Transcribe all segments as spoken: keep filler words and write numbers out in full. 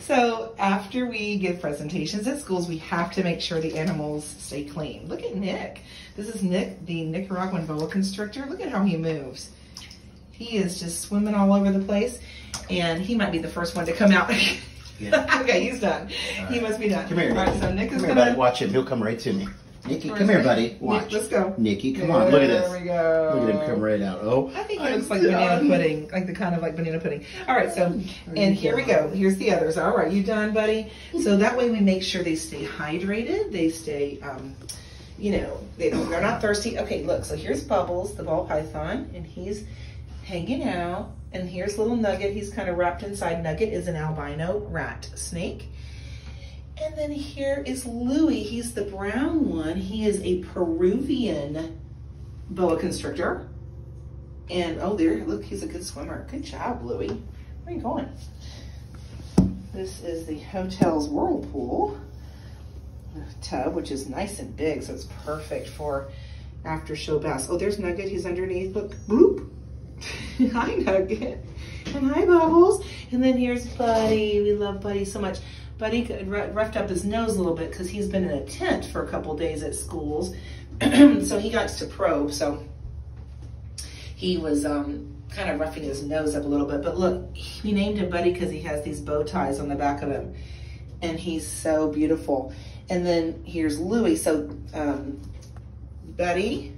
So after we give presentations at schools, we have to make sure the animals stay clean. Look at Nick. This is Nick, the Nicaraguan boa constrictor. Look at how he moves. He is just swimming all over the place, and he might be the first one to come out. Yeah. Okay, he's done. Right. He must be done. Come here, all right, so Nick is come here, gonna... buddy. Watch him. He'll come right to me. Nikki, come here, buddy. Watch. Nick, let's go. Nikki, come there, on. Look at this. There we go. Look at him come right out. Oh, I think he looks like banana pudding, like the kind of like banana pudding. All right, so, and here we go. Here's the others. All right, you done, buddy? So that way we make sure they stay hydrated. They stay, um, you know, they don't, they're not thirsty. Okay, look, so here's Bubbles, the ball python, and he's hanging out. And here's little Nugget. He's kind of wrapped inside. Nugget is an albino rat snake. And then here is Louie. He's the brown one. He is a Peruvian boa constrictor. And oh, there, look, he's a good swimmer. Good job, Louie. Where are you going? This is the hotel's whirlpool tub, which is nice and big, so it's perfect for after show bass. Oh, there's Nugget. He's underneath. Look, bloop. Hi, Nugget. And hi, Bubbles. And then here's Buddy. We love Buddy so much. Buddy roughed up his nose a little bit because he's been in a tent for a couple days at schools. So he got to probe. So he was um, kind of roughing his nose up a little bit. But look, we named him Buddy because he has these bow ties on the back of him. And he's so beautiful. And then here's Louie. So um, Buddy,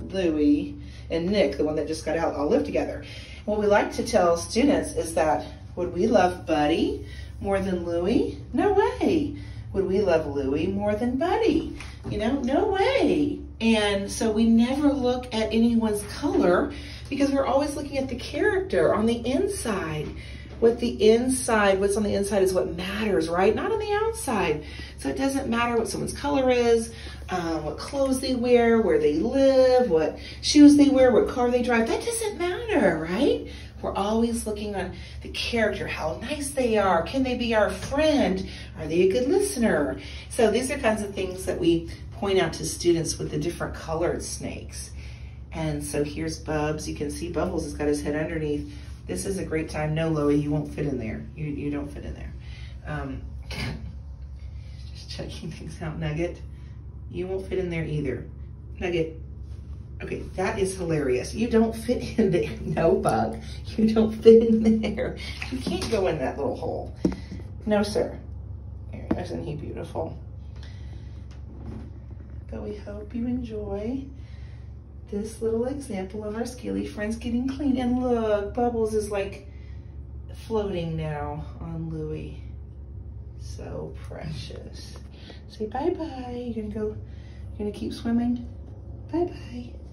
Louie, and Nick, the one that just got out, all live together. What we like to tell students is that would we love Buddy more than Louie? No way. Would we love Louie more than Buddy? You know, no way. And so we never look at anyone's color because we're always looking at the character on the inside. What the inside, what's on the inside is what matters, right? Not on the outside. So it doesn't matter what someone's color is, uh, what clothes they wear, where they live, what shoes they wear, what car they drive. That doesn't matter, right? We're always looking on the character, how nice they are. Can they be our friend? Are they a good listener? So these are kinds of things that we point out to students with the different colored snakes. And so here's Bubs. You can see Bubbles has got his head underneath. This is a great time. No, Louie, you won't fit in there. You, you don't fit in there. Um, just checking things out, Nugget. You won't fit in there either. Nugget. Okay, that is hilarious. You don't fit in there. No, Bug. You don't fit in there. You can't go in that little hole. No, sir. Isn't he beautiful? But we hope you enjoy this little example of our scaly friends getting clean. And look, Bubbles is like floating now on Louie. So precious. Say bye-bye. You're gonna go, you're gonna keep swimming? Bye-bye.